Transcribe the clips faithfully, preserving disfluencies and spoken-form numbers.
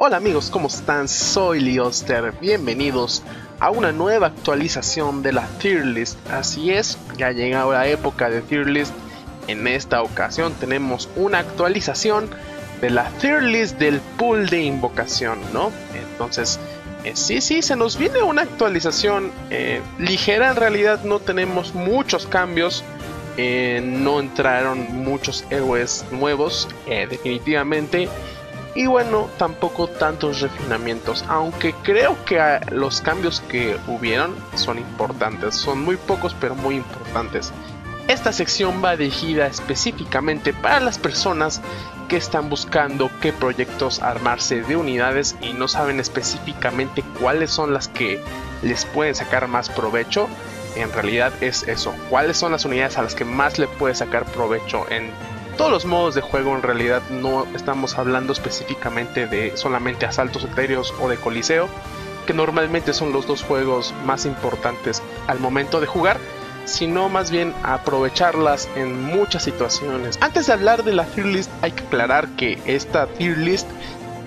Hola amigos, ¿cómo están? Soy Leoster, bienvenidos a una nueva actualización de la Tier List. Así es, ya ha llegado la época de Tier List. En esta ocasión tenemos una actualización de la Tier List del pool de invocación, ¿no? Entonces, eh, sí, sí, se nos viene una actualización eh, ligera. En realidad no tenemos muchos cambios, eh, no entraron muchos héroes nuevos, eh, definitivamente. Y bueno, tampoco tantos refinamientos, aunque creo que los cambios que hubieron son importantes, son muy pocos pero muy importantes. Esta sección va dirigida específicamente para las personas que están buscando qué proyectos armarse de unidades y no saben específicamente cuáles son las que les pueden sacar más provecho. En realidad es eso, cuáles son las unidades a las que más le puede sacar provecho en todos los modos de juego. En realidad no estamos hablando específicamente de solamente asaltos etéreos o de coliseo, que normalmente son los dos juegos más importantes al momento de jugar, sino más bien aprovecharlas en muchas situaciones. Antes de hablar de la tier list hay que aclarar que esta tier list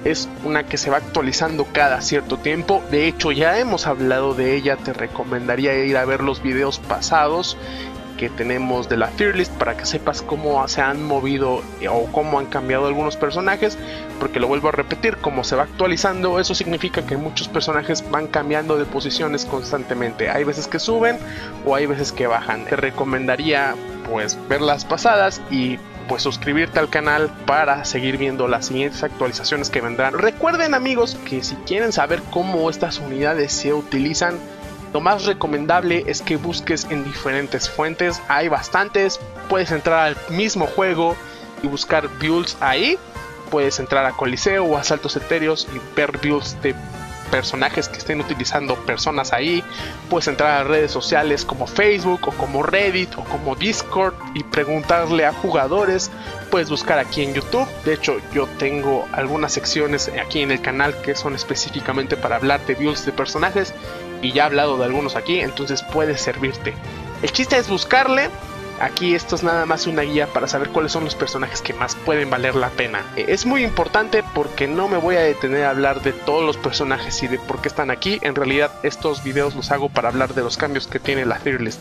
es una que se va actualizando cada cierto tiempo. De hecho ya hemos hablado de ella, te recomendaría ir a ver los videos pasados que tenemos de la tier list para que sepas cómo se han movido o cómo han cambiado algunos personajes, porque lo vuelvo a repetir, como se va actualizando, eso significa que muchos personajes van cambiando de posiciones constantemente. Hay veces que suben o hay veces que bajan. Te recomendaría pues ver las pasadas y pues suscribirte al canal para seguir viendo las siguientes actualizaciones que vendrán. Recuerden amigos que si quieren saber cómo estas unidades se utilizan, lo más recomendable es que busques en diferentes fuentes, hay bastantes, puedes entrar al mismo juego y buscar builds ahí, puedes entrar a coliseo o asaltos etéreos y ver builds de personajes que estén utilizando personas ahí, puedes entrar a redes sociales como Facebook o como Reddit o como Discord y preguntarle a jugadores, puedes buscar aquí en YouTube. De hecho yo tengo algunas secciones aquí en el canal que son específicamente para hablar de builds de personajes y ya he hablado de algunos aquí, entonces puede servirte. El chiste es buscarle. Aquí esto es nada más una guía para saber cuáles son los personajes que más pueden valer la pena. Es muy importante porque no me voy a detener a hablar de todos los personajes y de por qué están aquí. En realidad estos videos los hago para hablar de los cambios que tiene la tier list.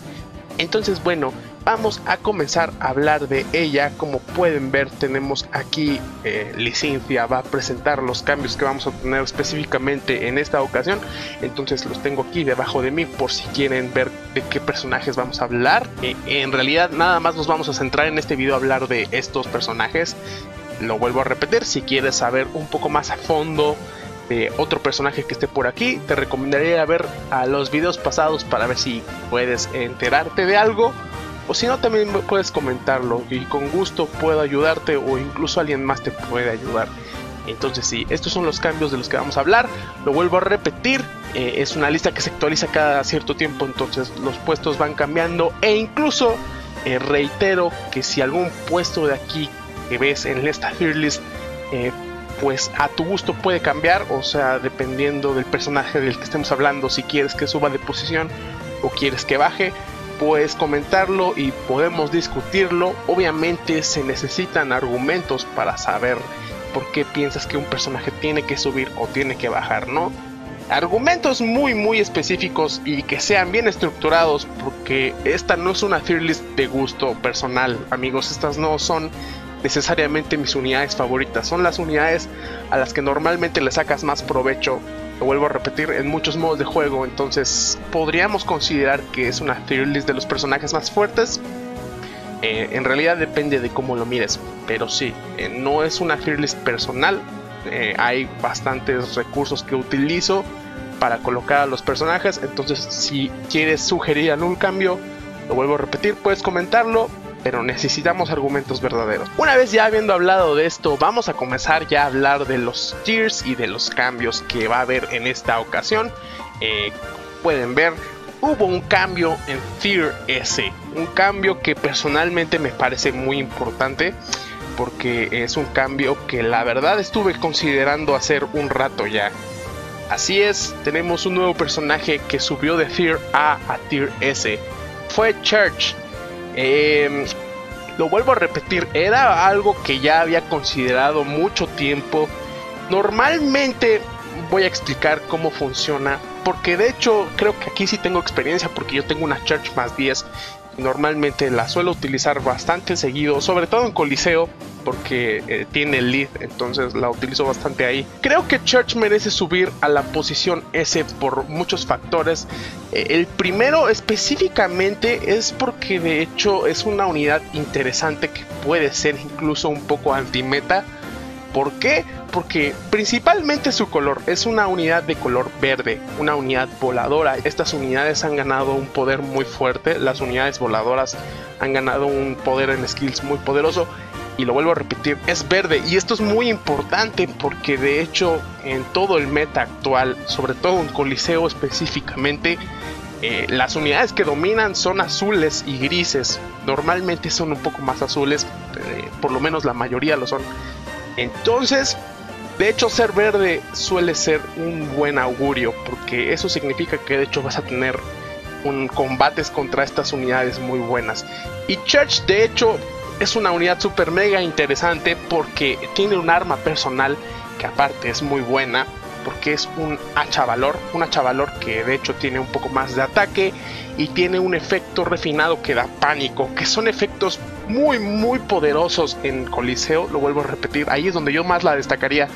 Entonces bueno, vamos a comenzar a hablar de ella. Como pueden ver tenemos aquí eh, licencia, va a presentar los cambios que vamos a tener específicamente en esta ocasión. Entonces los tengo aquí debajo de mí por si quieren ver de qué personajes vamos a hablar. Eh, en realidad nada más nos vamos a centrar en este video a hablar de estos personajes. Lo vuelvo a repetir, si quieres saber un poco más a fondo de otro personaje que esté por aquí, te recomendaría ver a los videos pasados para ver si puedes enterarte de algo, o si no también puedes comentarlo y con gusto puedo ayudarte o incluso alguien más te puede ayudar. Entonces sí, estos son los cambios de los que vamos a hablar. Lo vuelvo a repetir, eh, es una lista que se actualiza cada cierto tiempo, entonces los puestos van cambiando e incluso eh, reitero que si algún puesto de aquí que ves en esta tier list eh, pues a tu gusto puede cambiar, o sea, dependiendo del personaje del que estemos hablando, si quieres que suba de posición o quieres que baje, puedes comentarlo y podemos discutirlo. Obviamente se necesitan argumentos para saber por qué piensas que un personaje tiene que subir o tiene que bajar, ¿no? Argumentos muy muy específicos y que sean bien estructurados, porque esta no es una tier list de gusto personal, amigos. Estas no son necesariamente mis unidades favoritas, son las unidades a las que normalmente le sacas más provecho, lo vuelvo a repetir, en muchos modos de juego. Entonces podríamos considerar que es una tier list de los personajes más fuertes. Eh, en realidad depende de cómo lo mires, pero sí, eh, no es una tier list personal. Eh, hay bastantes recursos que utilizo para colocar a los personajes, entonces si quieres sugerir algún cambio, lo vuelvo a repetir, puedes comentarlo, pero necesitamos argumentos verdaderos. Una vez ya habiendo hablado de esto, vamos a comenzar ya a hablar de los tiers y de los cambios que va a haber en esta ocasión. Eh, pueden ver, hubo un cambio en Tier S, un cambio que personalmente me parece muy importante, porque es un cambio que la verdad estuve considerando hacer un rato ya. Así es, tenemos un nuevo personaje que subió de Tier A a Tier S, fue Church. Eh, lo vuelvo a repetir, era algo que ya había considerado mucho tiempo Normalmente voy a explicar cómo funciona, porque de hecho creo que aquí sí tengo experiencia, porque yo tengo una Church más diez. Normalmente la suelo utilizar bastante seguido, sobre todo en Coliseo, porque eh, tiene el lead, entonces la utilizo bastante ahí. Creo que Church merece subir a la posición S por muchos factores. Eh, el primero específicamente es porque de hecho es una unidad interesante que puede ser incluso un poco anti-meta. ¿Por qué? Porque principalmente su color es una unidad de color verde, una unidad voladora. Estas unidades han ganado un poder muy fuerte, las unidades voladoras han ganado un poder en skills muy poderoso. Y lo vuelvo a repetir, es verde, y esto es muy importante porque de hecho en todo el meta actual, sobre todo en Coliseo específicamente, eh, las unidades que dominan son azules y grises. Normalmente son un poco más azules, eh, por lo menos la mayoría lo son. Entonces, de hecho, ser verde suele ser un buen augurio, porque eso significa que de hecho vas a tener un combates contra estas unidades muy buenas. Y Church de hecho es una unidad super mega interesante porque tiene un arma personal que aparte es muy buena, porque es un hacha valor, un hacha valor que de hecho tiene un poco más de ataque y tiene un efecto refinado que da pánico, que son efectos muy muy poderosos en Coliseo, lo vuelvo a repetir, ahí es donde yo más la destacaría.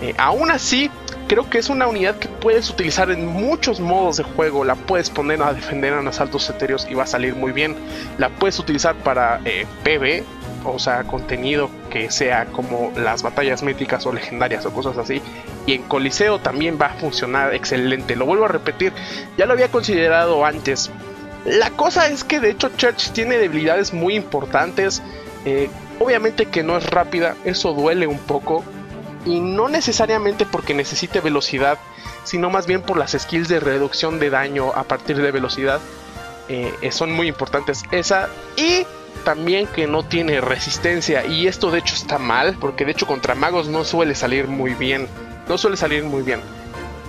Eh, aún así, creo que es una unidad que puedes utilizar en muchos modos de juego. La puedes poner a defender en asaltos etéreos y va a salir muy bien. La puedes utilizar para eh, P V, o sea, contenido que sea como las batallas míticas o legendarias o cosas así. Y en Coliseo también va a funcionar excelente. Lo vuelvo a repetir, ya lo había considerado antes. La cosa es que de hecho Church tiene debilidades muy importantes. Eh, obviamente que no es rápida, eso duele un poco. Y no necesariamente porque necesite velocidad, sino más bien por las skills de reducción de daño a partir de velocidad. Eh, son muy importantes esa. Y también que no tiene resistencia. Y esto de hecho está mal, porque de hecho contra magos no suele salir muy bien. No suele salir muy bien.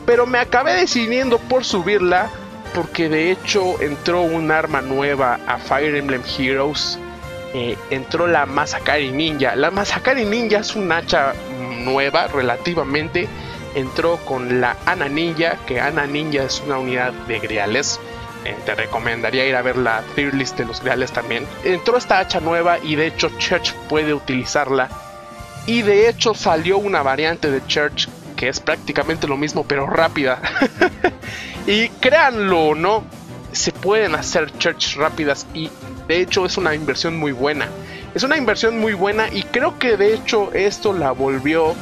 Pero me acabé decidiendo por subirla, porque de hecho entró un arma nueva a Fire Emblem Heroes. Eh, entró la Masakari Ninja. La Masakari Ninja es un hacha nueva relativamente. Entró con la Anna Ninja, que Anna Ninja es una unidad de Griales. Eh, te recomendaría ir a ver la tier list de los Griales también. Entró esta hacha nueva y de hecho Church puede utilizarla. Y de hecho salió una variante de Church que es prácticamente lo mismo pero rápida. Y créanlo o no, se pueden hacer Church rápidas y de hecho es una inversión muy buena. Es una inversión muy buena y creo que de hecho esto la volvió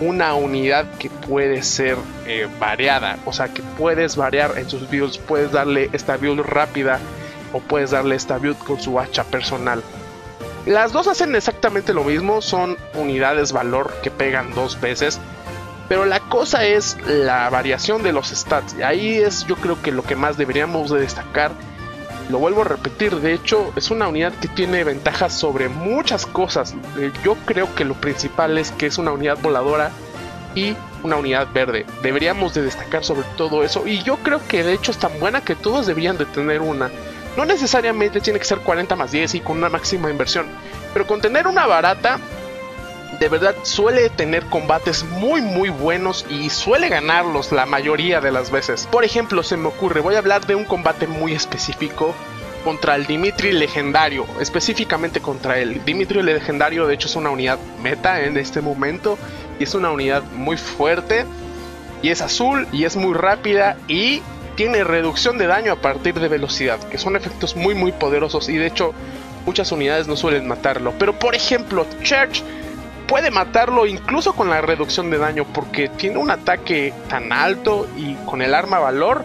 una unidad que puede ser eh, variada. O sea, que puedes variar en sus builds. Puedes darle esta build rápida o puedes darle esta build con su hacha personal. Las dos hacen exactamente lo mismo. Son unidades valor que pegan dos veces. Pero la cosa es la variación de los stats. Ahí es yo creo que lo que más deberíamos de destacar. Lo vuelvo a repetir, de hecho es una unidad que tiene ventajas sobre muchas cosas. Yo creo que lo principal es que es una unidad voladora y una unidad verde. Deberíamos de destacar sobre todo eso. Y yo creo que de hecho es tan buena que todos deberían de tener una. No necesariamente tiene que ser cuarenta más diez y con una máxima inversión. Pero con tener una barata, de verdad suele tener combates muy muy buenos y suele ganarlos la mayoría de las veces. Por ejemplo, se me ocurre, voy a hablar de un combate muy específico contra el Dimitri legendario, específicamente contra él. Dimitri legendario de hecho es una unidad meta en este momento y es una unidad muy fuerte y es azul y es muy rápida y tiene reducción de daño a partir de velocidad, que son efectos muy muy poderosos y de hecho muchas unidades no suelen matarlo. Pero por ejemplo, Church puede matarlo incluso con la reducción de daño, porque tiene un ataque tan alto y con el arma valor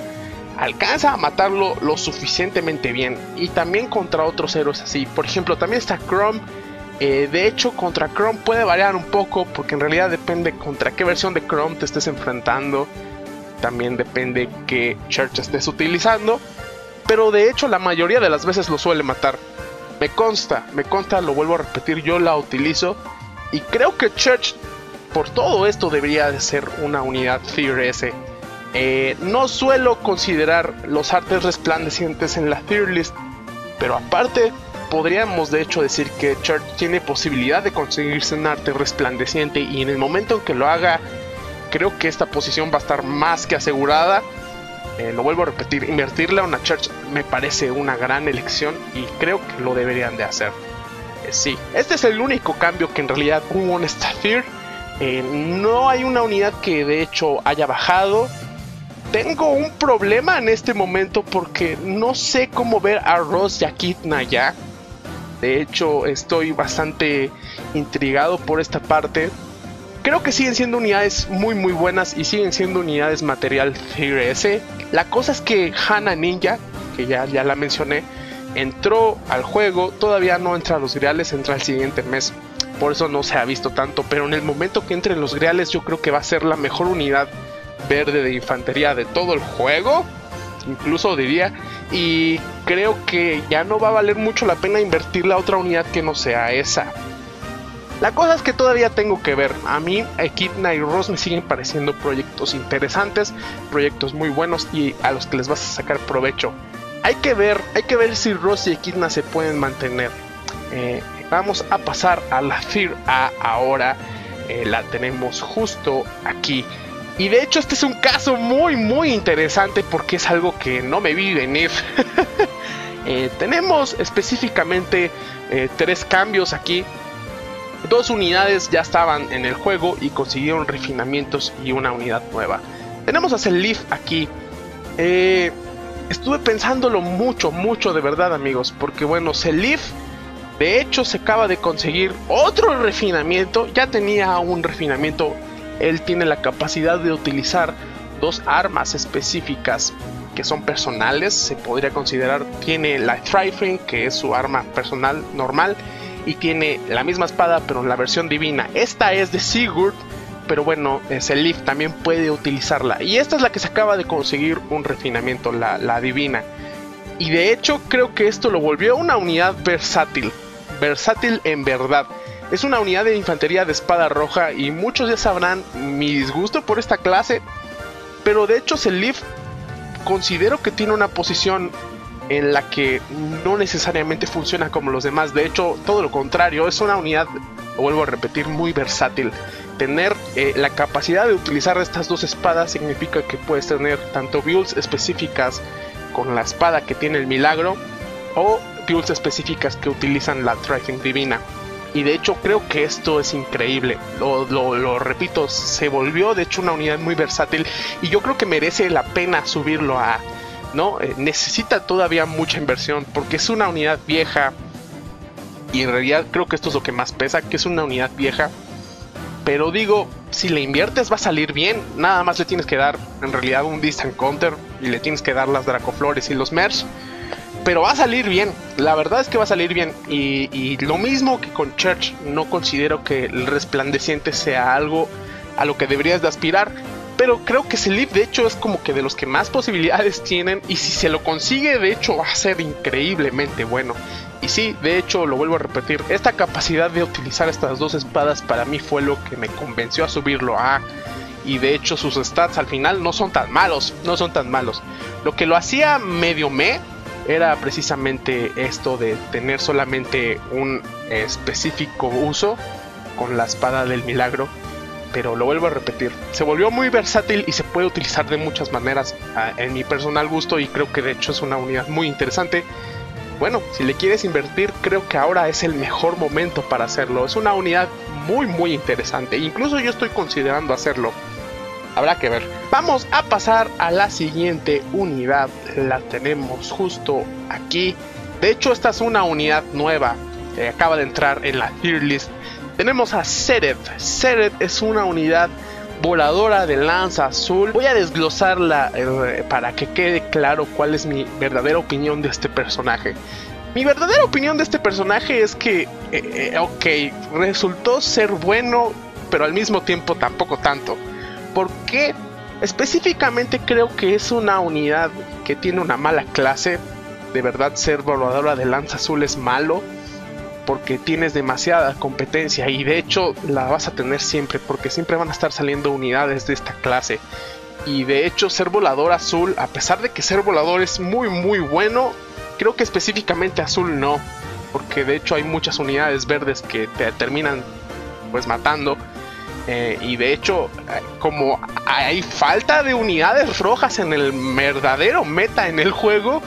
alcanza a matarlo lo suficientemente bien. Y también contra otros héroes así. Por ejemplo, también está Chrome. Eh, de hecho, contra Chrome puede variar un poco, porque en realidad depende contra qué versión de Chrome te estés enfrentando. También depende qué Church estés utilizando. Pero de hecho, la mayoría de las veces lo suele matar. Me consta, me consta, lo vuelvo a repetir, yo la utilizo. Y creo que Church, por todo esto, debería de ser una unidad Tier S. Eh, no suelo considerar los artes resplandecientes en la Tier List, pero aparte podríamos de hecho decir que Church tiene posibilidad de conseguirse un arte resplandeciente y en el momento en que lo haga creo que esta posición va a estar más que asegurada. Eh, lo vuelvo a repetir, invertirle a una Church me parece una gran elección y creo que lo deberían de hacer. Eh, sí, este es el único cambio que en realidad hubo en Staffir. Eh, no hay una unidad que de hecho haya bajado. Tengo un problema en este momento porque no sé cómo ver a Ross y a Kitna ya. De hecho, estoy bastante intrigado por esta parte. Creo que siguen siendo unidades muy muy buenas y siguen siendo unidades material C R S. La cosa es que Anna Ninja, que ya, ya la mencioné, entró al juego. Todavía no entra a los Griales, entra el siguiente mes. Por eso no se ha visto tanto, pero en el momento que entre los Griales yo creo que va a ser la mejor unidad verde de infantería de todo el juego. Incluso diría, y creo que ya no va a valer mucho la pena invertir la otra unidad que no sea esa. La cosa es que todavía tengo que ver. A mí, Echidna y Ross me siguen pareciendo proyectos interesantes, proyectos muy buenos y a los que les vas a sacar provecho. Hay que ver, hay que ver si Ross y Echidna se pueden mantener. Eh, vamos a pasar a la Fear A ahora. Eh, la tenemos justo aquí. Y de hecho este es un caso muy muy interesante porque es algo que no me vi venir. eh, tenemos específicamente eh, tres cambios aquí. Dos unidades ya estaban en el juego y consiguieron refinamientos y una unidad nueva. Tenemos a Seliph aquí. Eh, estuve pensándolo mucho, mucho de verdad, amigos. Porque bueno, Seliph de hecho se acaba de conseguir otro refinamiento. Ya tenía un refinamiento. Él tiene la capacidad de utilizar dos armas específicas que son personales. Se podría considerar, tiene la Thryfring, que es su arma personal normal. Y tiene la misma espada, pero en la versión divina. Esta es de Sigurd, pero bueno, Seliph también puede utilizarla. Y esta es la que se acaba de conseguir un refinamiento, la, la divina. Y de hecho, creo que esto lo volvió una unidad versátil. Versátil en verdad. Es una unidad de infantería de espada roja y muchos ya sabrán mi disgusto por esta clase. Pero de hecho, Seliph considero que tiene una posición en la que no necesariamente funciona como los demás. De hecho, todo lo contrario, es una unidad, vuelvo a repetir, muy versátil. Tener eh, la capacidad de utilizar estas dos espadas significa que puedes tener tanto builds específicas con la espada que tiene el milagro o builds específicas que utilizan la Thryfring divina. Y de hecho creo que esto es increíble. Lo, lo, lo repito, se volvió de hecho una unidad muy versátil y yo creo que merece la pena subirlo a... ¿no? Eh, necesita todavía mucha inversión porque es una unidad vieja y en realidad creo que esto es lo que más pesa, que es una unidad vieja, pero digo, si le inviertes va a salir bien, nada más le tienes que dar en realidad un distant counter y le tienes que dar las dracoflores y los merch, pero va a salir bien, la verdad es que va a salir bien. y, y lo mismo que con Church, no considero que el resplandeciente sea algo a lo que deberías de aspirar. Pero creo que Seliph de hecho es como que de los que más posibilidades tienen. Y si se lo consigue de hecho va a ser increíblemente bueno. Y sí, de hecho lo vuelvo a repetir. Esta capacidad de utilizar estas dos espadas para mí fue lo que me convenció a subirlo a... Y de hecho sus stats al final no son tan malos. No son tan malos. Lo que lo hacía medio me era precisamente esto de tener solamente un específico uso con la espada del milagro. Pero lo vuelvo a repetir, se volvió muy versátil y se puede utilizar de muchas maneras en mi personal gusto y creo que de hecho es una unidad muy interesante. Bueno, si le quieres invertir, creo que ahora es el mejor momento para hacerlo. Es una unidad muy muy interesante, incluso yo estoy considerando hacerlo. Habrá que ver. Vamos a pasar a la siguiente unidad, la tenemos justo aquí. De hecho esta es una unidad nueva, eh, acaba de entrar en la tier list. Tenemos a Cered. Cered es una unidad voladora de lanza azul. Voy a desglosarla eh, para que quede claro cuál es mi verdadera opinión de este personaje. Mi verdadera opinión de este personaje es que, eh, eh, ok, resultó ser bueno, pero al mismo tiempo tampoco tanto. ¿Por qué? Específicamente creo que es una unidad que tiene una mala clase. De verdad, ser voladora de lanza azul es malo. Porque tienes demasiada competencia y de hecho la vas a tener siempre porque siempre van a estar saliendo unidades de esta clase. Y de hecho ser volador azul, a pesar de que ser volador es muy muy bueno, creo que específicamente azul no, porque de hecho hay muchas unidades verdes que te terminan pues matando. Eh, y de hecho, como hay falta de unidades rojas en el verdadero meta en el juego,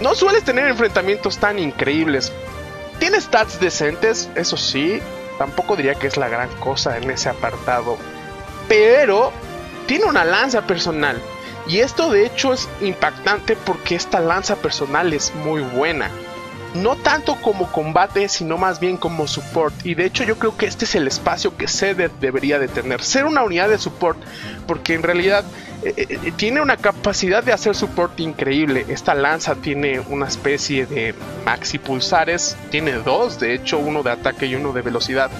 no sueles tener enfrentamientos tan increíbles. Tiene stats decentes, eso sí, tampoco diría que es la gran cosa en ese apartado, pero tiene una lanza personal. Y esto de hecho es impactante porque esta lanza personal es muy buena. No tanto como combate, sino más bien como support. Y de hecho yo creo que este es el espacio que Zedeth debería de tener. Ser una unidad de support, porque en realidad eh, eh, tiene una capacidad de hacer support increíble. Esta lanza tiene una especie de maxi pulsares. Tiene dos, de hecho, uno de ataque y uno de velocidad,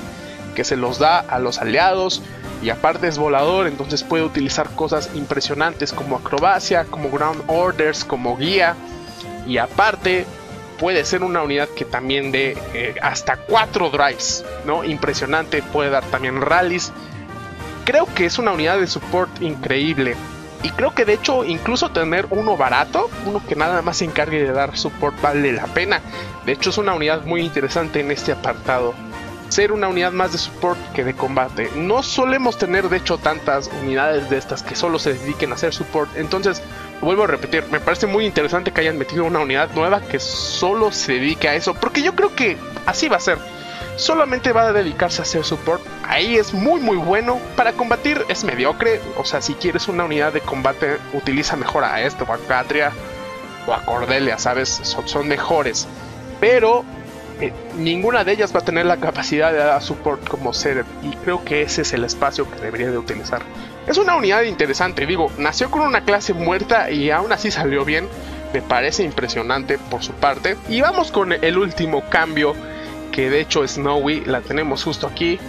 que se los da a los aliados. Y aparte es volador, entonces puede utilizar cosas impresionantes como acrobacia, como ground orders, como guía. Y aparte puede ser una unidad que también dé eh, hasta cuatro drives, ¿no? Impresionante, puede dar también rallies. Creo que es una unidad de support increíble. Y creo que de hecho incluso tener uno barato, uno que nada más se encargue de dar support, vale la pena. De hecho es una unidad muy interesante en este apartado. Ser una unidad más de support que de combate. No solemos tener de hecho tantas unidades de estas que solo se dediquen a hacer support. Entonces, vuelvo a repetir, me parece muy interesante que hayan metido una unidad nueva que solo se dedique a eso, porque yo creo que así va a ser. Solamente va a dedicarse a hacer support. Ahí es muy muy bueno. Para combatir es mediocre. O sea, si quieres una unidad de combate, utiliza mejor a esto, o a Catria, o a Cordelia, ¿sabes? Son, son mejores. Pero Eh, ninguna de ellas va a tener la capacidad de dar support como Cered, y creo que ese es el espacio que debería de utilizar. Es una unidad interesante, digo, nació con una clase muerta y aún así salió bien. Me parece impresionante por su parte. Y vamos con el último cambio, que de hecho es Nowi, la tenemos justo aquí.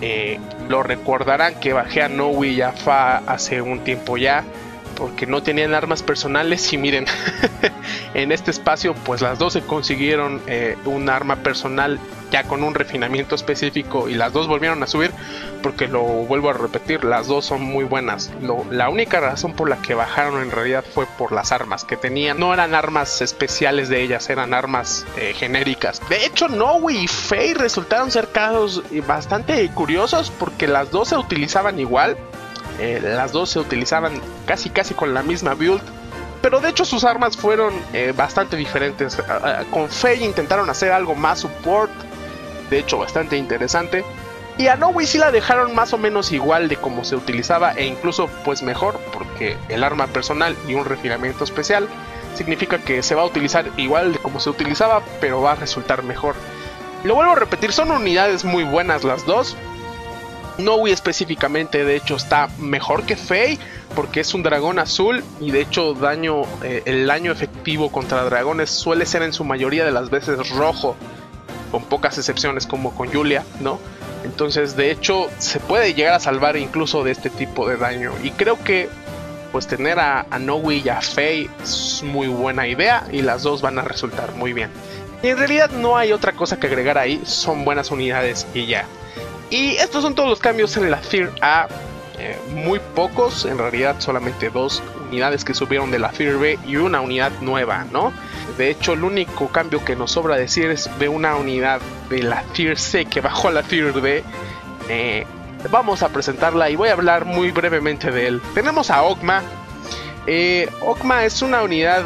eh, Lo recordarán que bajé a Nowi y a Fae hace un tiempo ya, porque no tenían armas personales y miren, en este espacio pues las dos se consiguieron eh, un arma personal ya con un refinamiento específico, y las dos volvieron a subir porque, lo vuelvo a repetir, las dos son muy buenas. Lo, la única razón por la que bajaron en realidad fue por las armas que tenían. No eran armas especiales de ellas, eran armas eh, genéricas. De hecho, Nowi y Fae resultaron ser casos bastante curiosos porque las dos se utilizaban igual. Eh, las dos se utilizaban casi casi con la misma build, pero de hecho sus armas fueron eh, bastante diferentes. Uh, con Fae intentaron hacer algo más support, de hecho bastante interesante. Y a Nowi sí la dejaron más o menos igual de como se utilizaba, e incluso pues mejor, porque el arma personal y un refinamiento especial significa que se va a utilizar igual de como se utilizaba, pero va a resultar mejor. Lo vuelvo a repetir, son unidades muy buenas las dos. Nowi específicamente de hecho está mejor que Fae porque es un dragón azul, y de hecho daño, eh, el daño efectivo contra dragones suele ser en su mayoría de las veces rojo, con pocas excepciones como con Julia, ¿no? Entonces de hecho se puede llegar a salvar incluso de este tipo de daño, y creo que pues tener a, a Nowi y a Fae es muy buena idea, y las dos van a resultar muy bien. Y en realidad no hay otra cosa que agregar ahí, son buenas unidades y ya. Y estos son todos los cambios en la Tier A, eh, muy pocos, en realidad solamente dos unidades que subieron de la Tier B y una unidad nueva, ¿no? De hecho, el único cambio que nos sobra decir es de una unidad de la Tier C que bajó a la Tier B. Eh, vamos a presentarla y voy a hablar muy brevemente de él. Tenemos a Ogma. Eh, Ogma es una unidad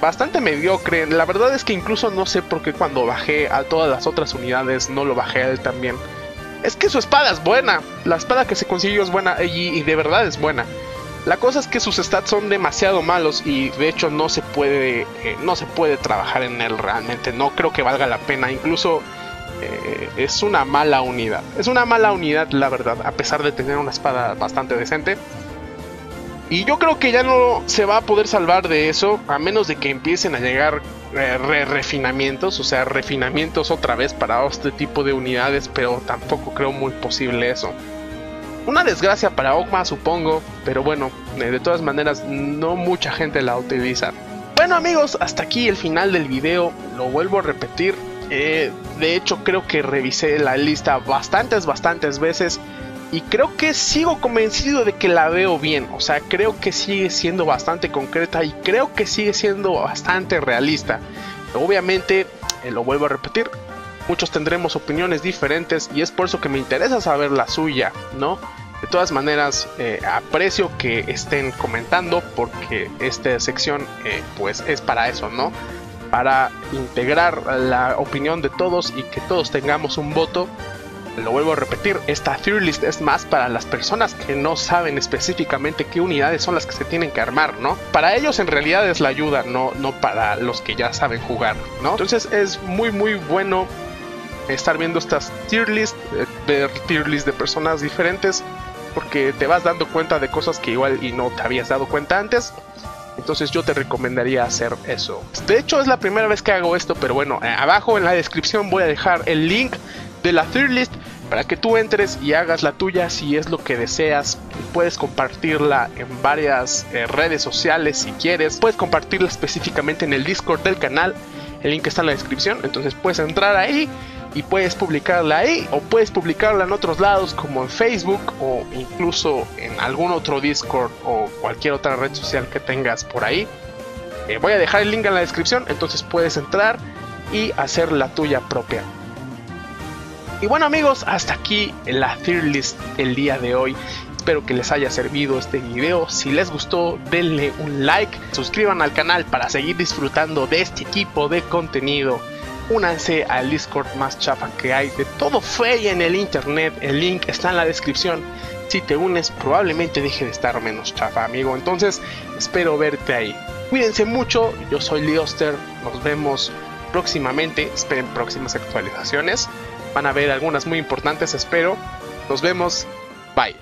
bastante mediocre, la verdad es que incluso no sé por qué cuando bajé a todas las otras unidades no lo bajé a él también. Es que su espada es buena, la espada que se consiguió es buena y, y de verdad es buena. La cosa es que sus stats son demasiado malos y de hecho no se puede, eh, no se puede trabajar en él realmente. No creo que valga la pena, incluso eh, es una mala unidad. Es una mala unidad la verdad, a pesar de tener una espada bastante decente. Y yo creo que ya no se va a poder salvar de eso, a menos de que empiecen a llegar eh, re refinamientos, o sea, refinamientos otra vez para este tipo de unidades, pero tampoco creo muy posible eso. Una desgracia para Ogma, supongo, pero bueno, eh, de todas maneras no mucha gente la utiliza. Bueno amigos, hasta aquí el final del video, lo vuelvo a repetir, eh, de hecho creo que revisé la lista bastantes, bastantes veces. Y creo que sigo convencido de que la veo bien, o sea, creo que sigue siendo bastante concreta y creo que sigue siendo bastante realista. Obviamente, eh, lo vuelvo a repetir, muchos tendremos opiniones diferentes y es por eso que me interesa saber la suya, ¿no? De todas maneras, eh, aprecio que estén comentando porque esta sección eh, pues es para eso, ¿no? Para integrar la opinión de todos y que todos tengamos un voto. Lo vuelvo a repetir, esta tier list es más para las personas que no saben específicamente qué unidades son las que se tienen que armar, ¿no? Para ellos en realidad es la ayuda, no, no para los que ya saben jugar, ¿no? Entonces es muy muy bueno estar viendo estas tier list, ver tier list de personas diferentes, porque te vas dando cuenta de cosas que igual y no te habías dado cuenta antes. Entonces yo te recomendaría hacer eso. De hecho es la primera vez que hago esto, pero bueno, abajo en la descripción voy a dejar el link de la tier list para que tú entres y hagas la tuya si es lo que deseas. Puedes compartirla en varias eh, redes sociales si quieres. Puedes compartirla específicamente en el Discord del canal. El link está en la descripción. Entonces puedes entrar ahí y puedes publicarla ahí, o puedes publicarla en otros lados como en Facebook o incluso en algún otro Discord o cualquier otra red social que tengas por ahí. Eh, voy a dejar el link en la descripción, entonces puedes entrar y hacer la tuya propia. Y bueno amigos, hasta aquí la tier list del día de hoy. Espero que les haya servido este video. Si les gustó, denle un like, suscriban al canal para seguir disfrutando de este tipo de contenido. Únanse al Discord más chafa que hay de todo Fae en el internet. El link está en la descripción. Si te unes, probablemente deje de estar menos chafa, amigo. Entonces, espero verte ahí. Cuídense mucho. Yo soy Leoster. Nos vemos próximamente. Esperen próximas actualizaciones. Van a haber algunas muy importantes, espero. Nos vemos. Bye.